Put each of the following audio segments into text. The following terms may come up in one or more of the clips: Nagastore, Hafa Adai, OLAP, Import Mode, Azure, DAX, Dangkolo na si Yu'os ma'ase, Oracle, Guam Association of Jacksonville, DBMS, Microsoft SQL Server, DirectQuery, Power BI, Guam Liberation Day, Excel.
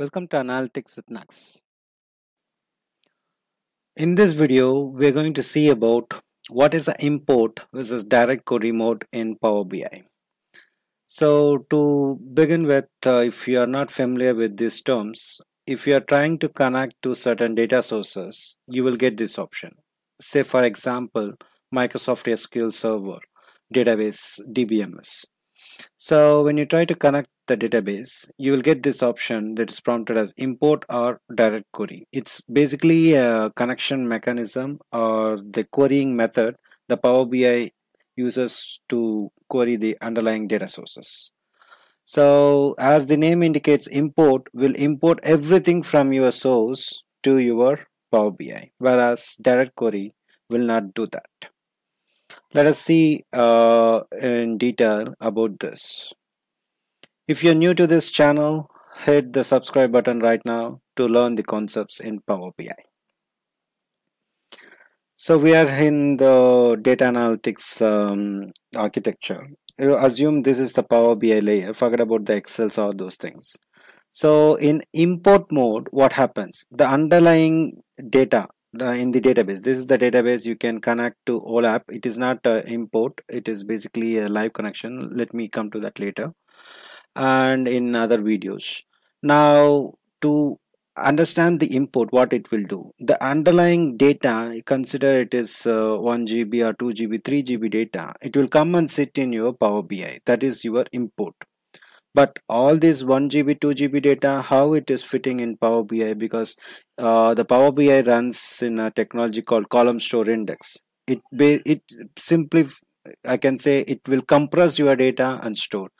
Welcome to Analytics with DAX. In this video, we're going to see about what is the import versus direct query mode in Power BI. So to begin with, if you are not familiar with these terms, if you are trying to connect to certain data sources, you will get this option. Say for example, Microsoft SQL Server, database DBMS. So when you try to connect the database, you will get this option that is prompted as import or direct query. It's basically a connection mechanism or the querying method the Power BI uses to query the underlying data sources. So as the name indicates, import will import everything from your source to your Power BI, whereas direct query will not do that. Let us see in detail about this. If you're new to this channel, hit the subscribe button right now to learn the concepts in Power BI. So we are in the data analytics architecture. You assume this is the Power BI layer, forget about the Excels or those things. So in import mode, what happens? The underlying data in the database, this is the database you can connect to OLAP. It is not import, it is basically a live connection. Let me come to that later and in other videos. Now to understand the import, what it will do, the underlying data, consider it is 1 GB or 2 GB 3 GB data, it will come and sit in your Power BI. That is your import. But all this 1 GB, 2 GB data, how it is fitting in Power BI, because the Power BI runs in a technology called column store index. It simply, I can say, it will compress your data and store.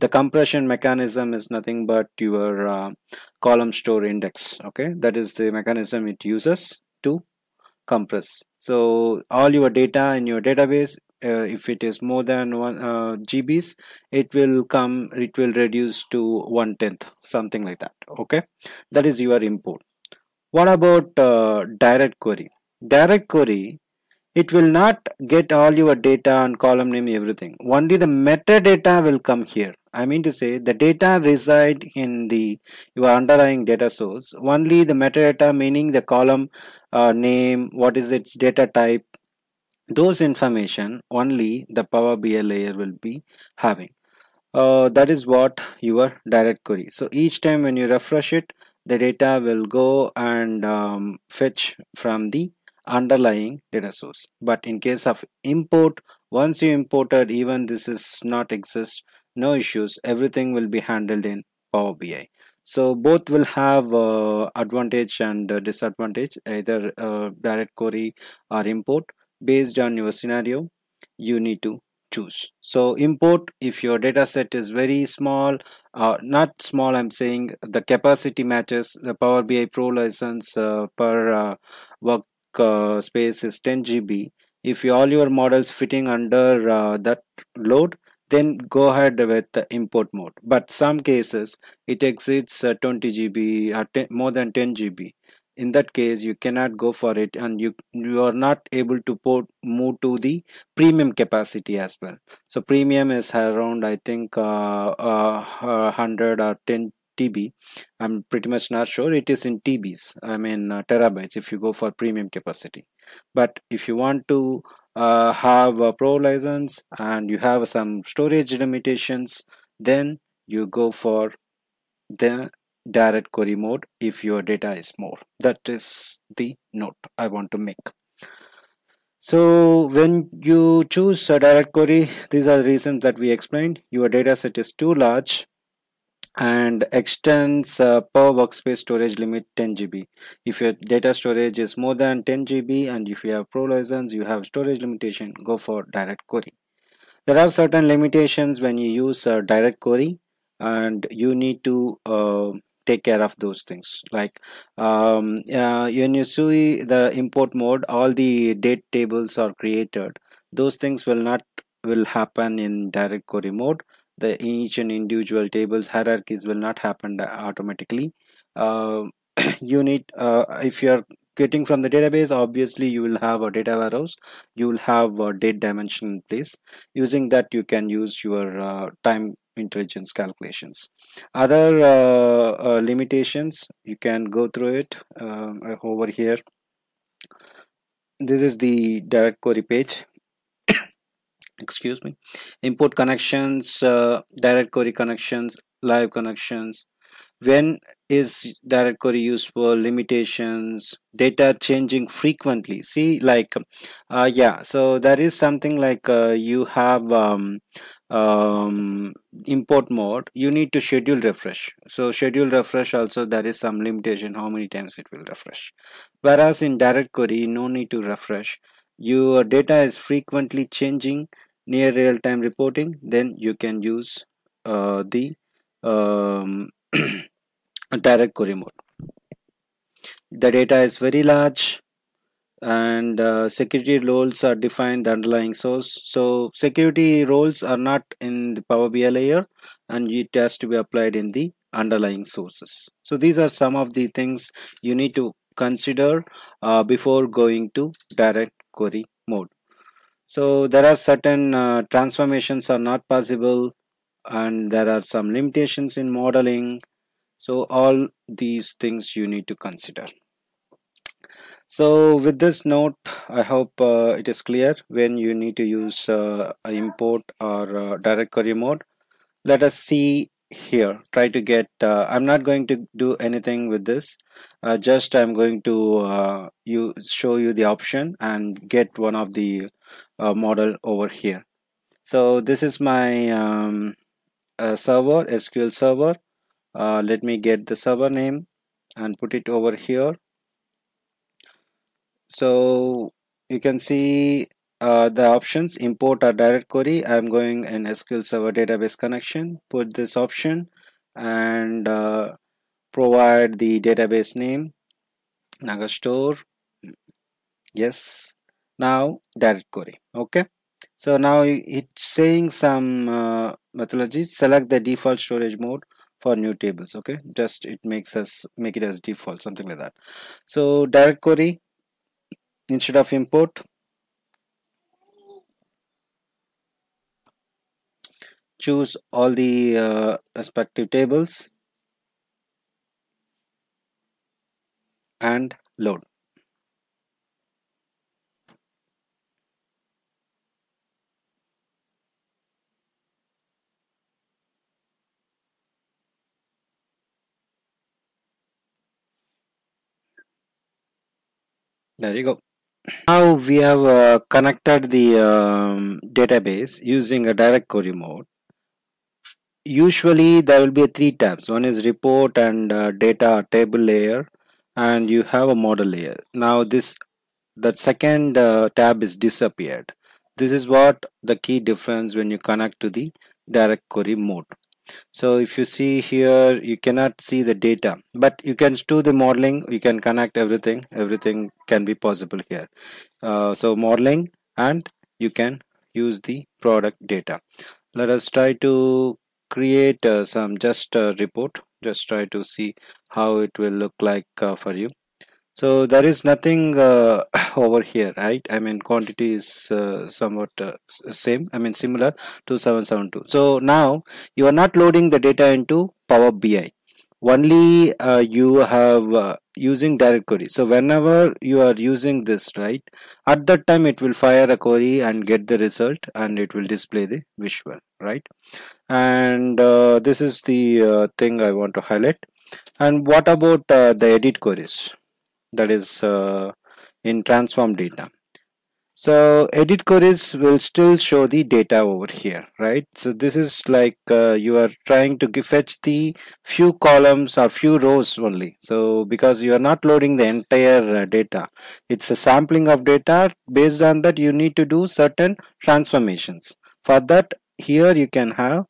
The compression mechanism is nothing but your column store index. Okay, that is the mechanism it uses to compress. So all your data in your database, if it is more than 1 GB, it will reduce to 1/10, something like that. Okay, that is your import. What about direct query? Direct query, it will not get all your data and column name, everything. Only the metadata will come here. I mean to say, the data reside in your underlying data source. Only the metadata, meaning the column name, what is its data type, those information only the Power BI layer will be having. That is what your direct query. So each time when you refresh it, the data will go and fetch from the underlying data source. But in case of import, once you imported, even this is not exist, no issues, everything will be handled in Power BI. So both will have advantage and disadvantage, either direct query or import. Based on your scenario, you need to choose. So import, if your data set is very small, not small, I'm saying the capacity matches the Power BI Pro license per work space is 10 GB. If all your models fitting under that load, then go ahead with the import mode. But some cases it exceeds 20 GB or more than 10 GB. In that case, you cannot go for it, and you are not able to move to the premium capacity as well. So premium is around, I think, 100 or 10 TB. I'm pretty much not sure. It is in TBs, I mean terabytes, if you go for premium capacity. But if you want to have a pro license and you have some storage limitations, then you go for the direct query mode if your data is more. That is the note I want to make. So when you choose a direct query, these are the reasons that we explained. Your data set is too large and extends per workspace storage limit 10 GB. If your data storage is more than 10 GB, and if you have pro license, you have storage limitation, go for direct query. There are certain limitations when you use a direct query, and you need to take care of those things, like when you see the import mode, all the date tables are created. Those things will happen in direct query mode. The each and individual tables hierarchies will not happen automatically. You need, if you are getting from the database, obviously you will have a data warehouse, you will have a date dimension in place. Using that, you can use your time intelligence calculations. Other limitations, you can go through it over here. This is the DirectQuery page. Excuse me. Import connections, DirectQuery connections, live connections. When is DirectQuery useful? Limitations, data changing frequently. See, like, yeah, so that is something like you have import mode. You need to schedule refresh. So schedule refresh also, that is some limitation, how many times it will refresh. Whereas in DirectQuery, no need to refresh. Your data is frequently changing, near real-time reporting. Then you can use the DirectQuery mode. The data is very large, and security roles are defined the underlying source. So security roles are not in the Power BI layer, and it has to be applied in the underlying sources. So these are some of the things you need to consider before going to DirectQuery mode. So there are certain transformations are not possible, and there are some limitations in modeling. So all these things you need to consider. So with this note, I hope it is clear when you need to use import or DirectQuery mode. Let us see here, try to get I'm not going to do anything with this, just I'm going to show you the option and get one of the model over here. So this is my server, SQL server. Let me get the server name and put it over here. So you can see the options, import or DirectQuery. I'm going in SQL Server database connection, put this option, and provide the database name, Nagastore. Yes, now DirectQuery. Okay, so now it's saying some methodology. Select the default storage mode for new tables. Okay, just it makes us make it as default, something like that. So DirectQuery instead of import. Choose all the respective tables and load. There you go. Now we have connected the database using a DirectQuery mode. Usually there will be 3 tabs. One is report and data table layer, and you have a model layer. Now this, that second tab is disappeared. This is what the key difference when you connect to the DirectQuery mode. So if you see here, you cannot see the data, but you can do the modeling. You can connect everything. Everything can be possible here. So modeling, and you can use the product data. Let us try to create some just report. Just try to see how it will look like for you. So there is nothing over here, right? I mean, quantity is somewhat same. I mean, similar to 2772. So now you are not loading the data into Power BI. Only you have using DirectQuery. So whenever you are using this, right, at that time it will fire a query and get the result, and it will display the visual, right? And this is the thing I want to highlight. And what about the edit queries? That is in transform data. So edit queries will still show the data over here, right? So this is like you are trying to fetch the few columns or few rows only. So because you are not loading the entire data, it's a sampling of data. Based on that, you need to do certain transformations. For that, here you can have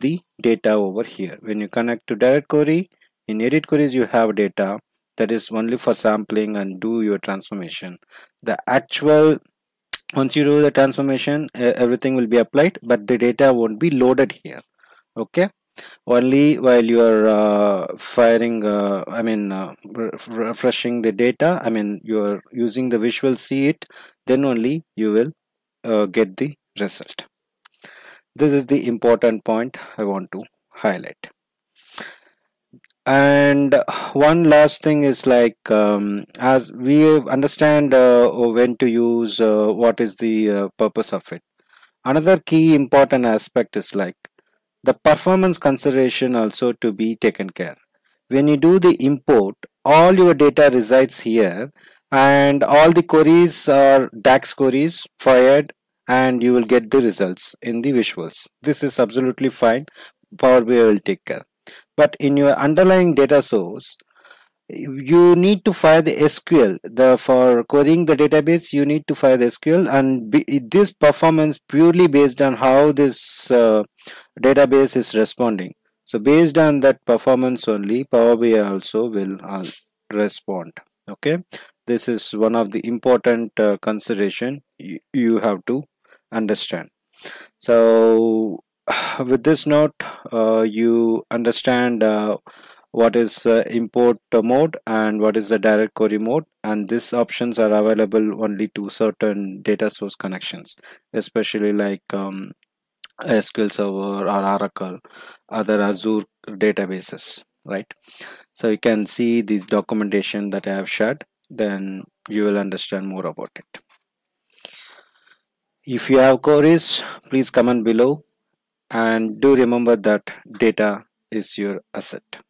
the data over here. When you connect to DirectQuery, in edit queries you have data. That is only for sampling and do your transformation. The actual, once you do the transformation, everything will be applied, but the data won't be loaded here. Okay, only while you are firing, I mean refreshing the data, I mean you are using the visual, see it, then only you will get the result. This is the important point I want to highlight. And one last thing is like, as we understand when to use, what is the purpose of it. Another key important aspect is like the performance consideration also to be taken care. When you do the import, all your data resides here and all the queries are DAX queries fired and you will get the results in the visuals. This is absolutely fine. Power BI will take care. But in your underlying data source, you need to fire the SQL. For querying the database, you need to fire the SQL, and this performance purely based on how this database is responding. So based on that performance only, Power BI also will respond. Okay, this is one of the important consideration you have to understand. So with this note, you understand what is import mode and what is the direct query mode, and these options are available only to certain data source connections, especially like SQL Server or Oracle, other Azure databases, right? So you can see this documentation that I have shared, then you will understand more about it. If you have queries, please comment below. And do remember that data is your asset.